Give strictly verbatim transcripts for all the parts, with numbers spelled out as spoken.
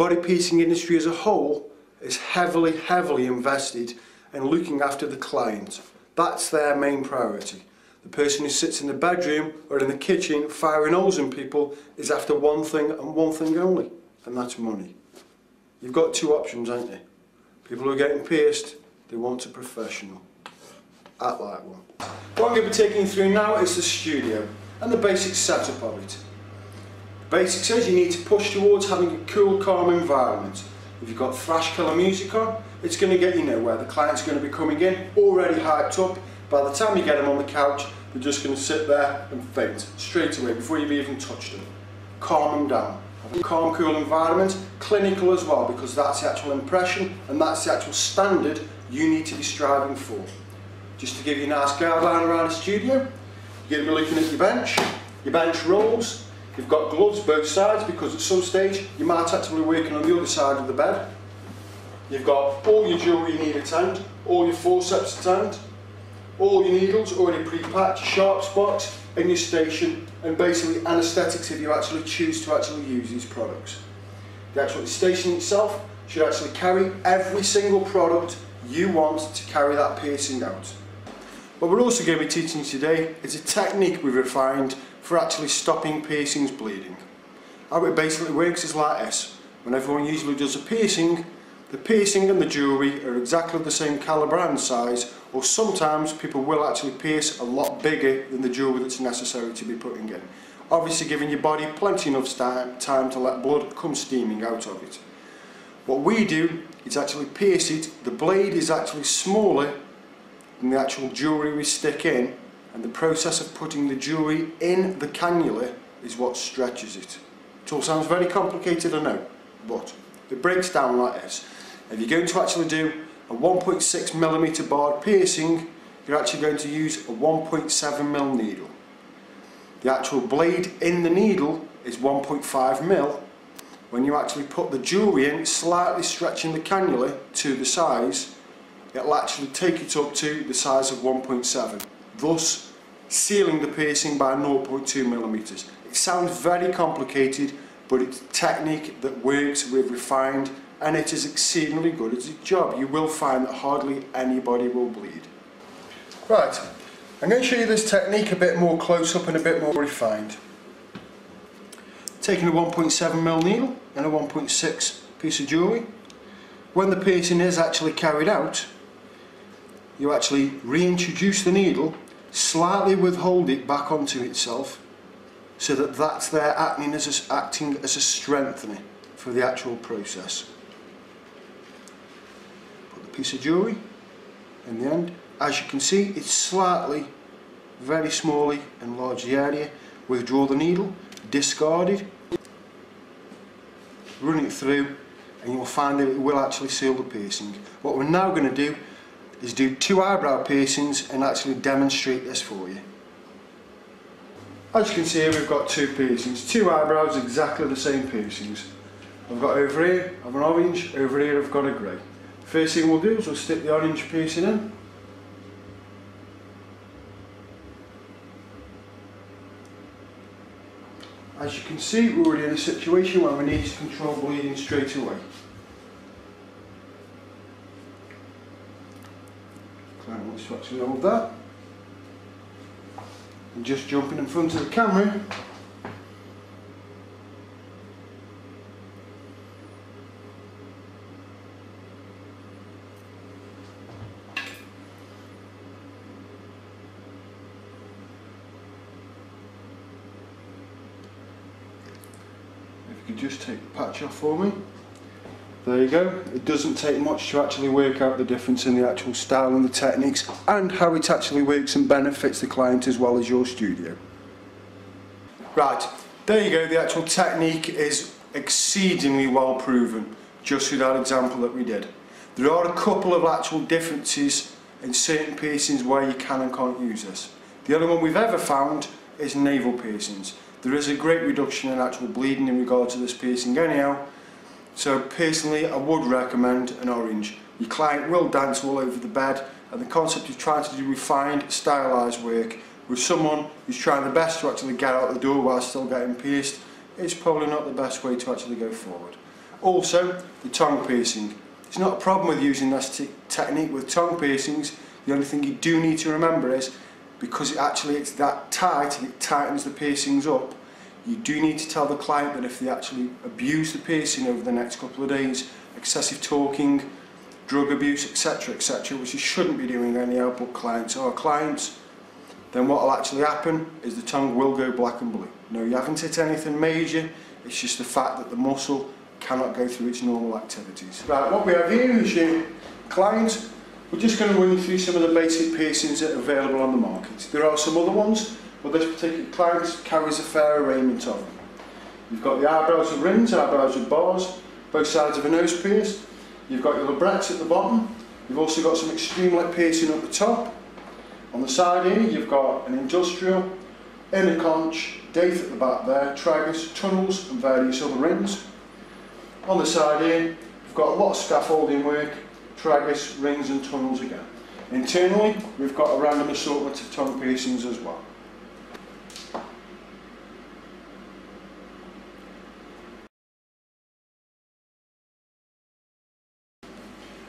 body piercing industry as a whole is heavily, heavily invested in looking after the client. That's their main priority. The person who sits in the bedroom or in the kitchen firing holes in people is after one thing and one thing only, and that's money. You've got two options, haven't you? People who are getting pierced, they want a professional. Act like one. What I'm going to be taking you through now is the studio and the basic setup of it. The basic says you need to push towards having a cool, calm environment. If you've got thrash killer music on, it's going to get you nowhere. The client's going to be coming in already hyped up. By the time you get them on the couch, they're just going to sit there and faint straight away before you've even touched them. Calm them down. Have a calm, cool environment, clinical as well, because that's the actual impression and that's the actual standard you need to be striving for. Just to give you a nice guideline around the studio, you're going to be looking at your bench, your bench rolls. You've got gloves both sides because at some stage you might actually be working on the other side of the bed. You've got all your jewellery you need at hand, all your forceps at hand, all your needles already pre-packed, sharps box and your station, and basically anaesthetics if you actually choose to actually use these products. The actual station itself should actually carry every single product you want to carry that piercing out. What we're also going to be teaching you today is a technique we've refined for actually stopping piercings bleeding. How it basically works is like this. When everyone usually does a piercing, the piercing and the jewellery are exactly the same calibre and size, or sometimes people will actually pierce a lot bigger than the jewellery that's necessary to be putting in. Obviously giving your body plenty enough time to let blood come steaming out of it. What we do is actually pierce it, the blade is actually smaller than the actual jewellery we stick in, and the process of putting the jewellery in the cannula is what stretches it. It all sounds very complicated, I know, but it breaks down like this. If you're going to actually do a one point six millimeter barred piercing, you're actually going to use a one point seven millimeter needle. The actual blade in the needle is one point five millimeters. When you actually put the jewellery in, slightly stretching the cannula to the size, it'll actually take it up to the size of one point seven. Thus sealing the piercing by zero point two millimeters. It sounds very complicated, but it's a technique that works, we've refined, and it is exceedingly good at its job. You will find that hardly anybody will bleed. Right, I'm going to show you this technique a bit more close up and a bit more refined. Taking a one point seven millimeter needle and a one point six piece of jewellery, when the piercing is actually carried out, you actually reintroduce the needle, slightly withhold it back onto itself, so that that's there acting as a, acting as a strengthening for the actual process. Put the piece of jewellery in the end. As you can see, it's slightly, very smallly, enlarge the area, withdraw the needle, discard it, run it through, and you'll find that it will actually seal the piercing. What we're now going to do is do two eyebrow piercings and actually demonstrate this for you. As you can see here, we've got two piercings, two eyebrows, exactly the same piercings. I've got over here, I've an orange, over here I've got a grey. First thing we'll do is we'll stick the orange piercing in. As you can see, we're already in a situation where we need to control bleeding straight away. So actually hold that and just jumping in front of the camera, if you could just take the patch off for me. There you go. It doesn't take much to actually work out the difference in the actual style and the techniques and how it actually works and benefits the client as well as your studio. Right, there you go. The actual technique is exceedingly well proven just through that example that we did. There are a couple of actual differences in certain piercings where you can and can't use this. The only one we've ever found is navel piercings. There is a great reduction in actual bleeding in regard to this piercing anyhow. So personally, I would recommend an orange. Your client will dance all over the bed, and the concept of trying to do refined, stylised work with someone who's trying the best to actually get out the door while still getting pierced is probably not the best way to actually go forward. Also, the tongue piercing. It's not a problem with using this te technique with tongue piercings. The only thing you do need to remember is, because it actually it's that tight and it tightens the piercings up, you do need to tell the client that if they actually abuse the piercing over the next couple of days, excessive talking, drug abuse, etc, etc, which you shouldn't be doing anyhow, but clients are clients, then what will actually happen is the tongue will go black and blue. No, you haven't hit anything major, it's just the fact that the muscle cannot go through its normal activities. Right, what we have here is your client. We're just going to run through some of the basic piercings that are available on the market. There are some other ones, but this particular client carries a fair arraignment of them. You've got the eyebrows with rings, eyebrows with bars, both sides of a nose pierced. You've got your labrets at the bottom. You've also got some extreme leg piercing at the top. On the side here, you've got an industrial, inner conch, date at the back there, tragus, tunnels, and various other rings. On the side here, you've got a lot of scaffolding work, tragus, rings and tunnels again. Internally, we've got a random assortment of tongue piercings as well.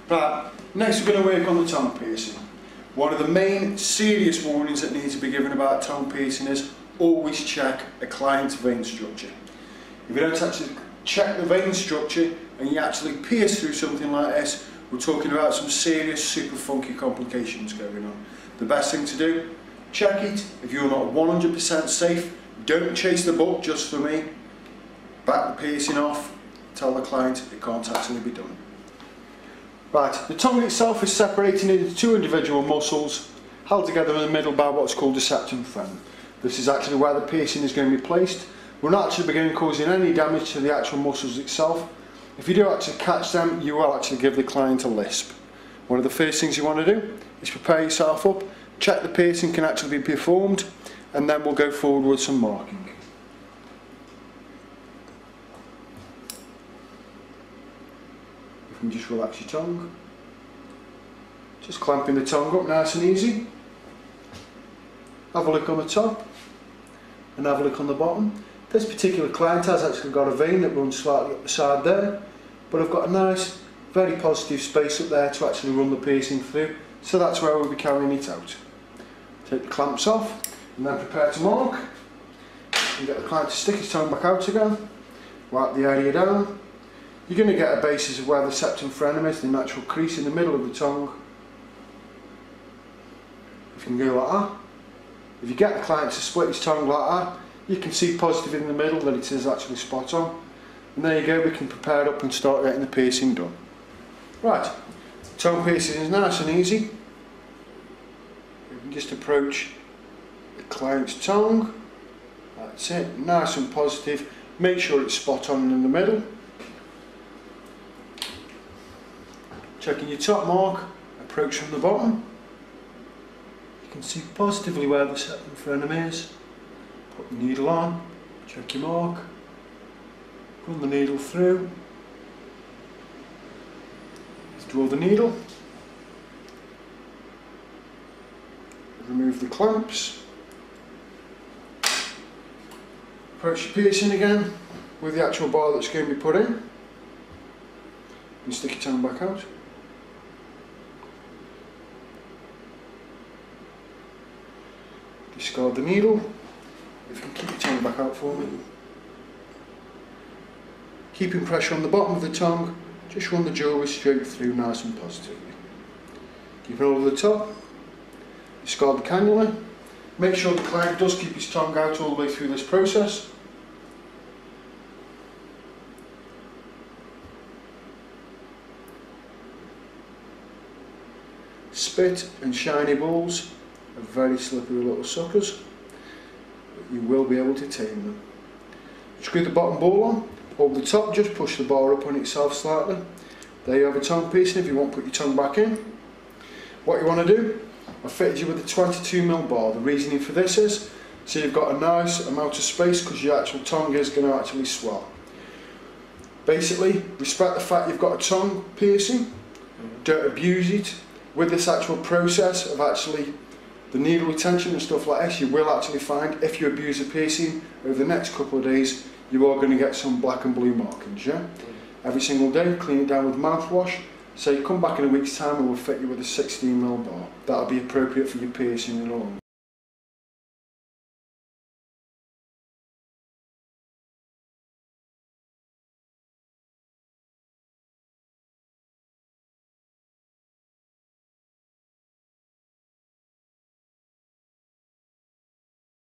Right, next we're going to work on the tongue piercing. One of the main serious warnings that needs to be given about tongue piercing is always check a client's vein structure. If you don't actually check the vein structure and you actually pierce through something like this, we're talking about some serious, super funky complications going on. The best thing to do, check it. If you're not one hundred percent safe, don't chase the buck just for me. Back the piercing off, tell the client it can't actually be done. Right, the tongue itself is separated into two individual muscles, held together in the middle by what's called a septum fin. This is actually where the piercing is going to be placed. We're not actually going to cause any damage to the actual muscles itself. If you do actually catch them, you will actually give the client a lisp. One of the first things you want to do is prepare yourself up, check the piercing can actually be performed, and then we'll go forward with some marking. You can just relax your tongue. Just clamping the tongue up nice and easy. Have a look on the top and have a look on the bottom. This particular client has actually got a vein that runs slightly up the side there, but I've got a nice, very positive space up there to actually run the piercing through, so that's where we'll be carrying it out. Take the clamps off and then prepare to mark, and get the client to stick his tongue back out again, wipe the area down. You're going to get a basis of where the septum frenum is, the natural crease in the middle of the tongue. If you can go like that, if you get the client to split his tongue like that, you can see positive in the middle that it is actually spot on. And there you go, we can prepare up and start getting the piercing done. Right, tongue piercing is nice and easy. You can just approach the client's tongue. That's it, nice and positive. Make sure it's spot on in the middle. Checking your top mark, approach from the bottom. You can see positively where the septum frenum is. Put the needle on, check your mark, run the needle through, withdraw the needle, remove the clamps, approach your piercing again with the actual bar that's going to be put in, and stick your tongue back out. Discard the needle. If you can keep your tongue back out for me. Keeping pressure on the bottom of the tongue, just run the jewellery straight through nice and positively. Keep it over the top, discard the cannula, make sure the client does keep his tongue out all the way through this process. Spit and shiny balls are very slippery little suckers. You will be able to tame them. Screw the bottom ball on, over the top, just push the bar up on itself slightly. There you have a tongue piercing. If you want, put your tongue back in. What you want to do, I've fitted you with a twenty-two millimeter bar. The reasoning for this is, so you've got a nice amount of space because your actual tongue is going to actually swell. Basically, respect the fact you've got a tongue piercing, don't abuse it. With this actual process of actually the needle retention and stuff like this, you will actually find if you abuse a piercing over the next couple of days, you are going to get some black and blue markings, yeah? every single day, clean it down with mouthwash. Say, come back in a week's time and we'll fit you with a sixteen mil bore. That'll be appropriate for your piercing and all.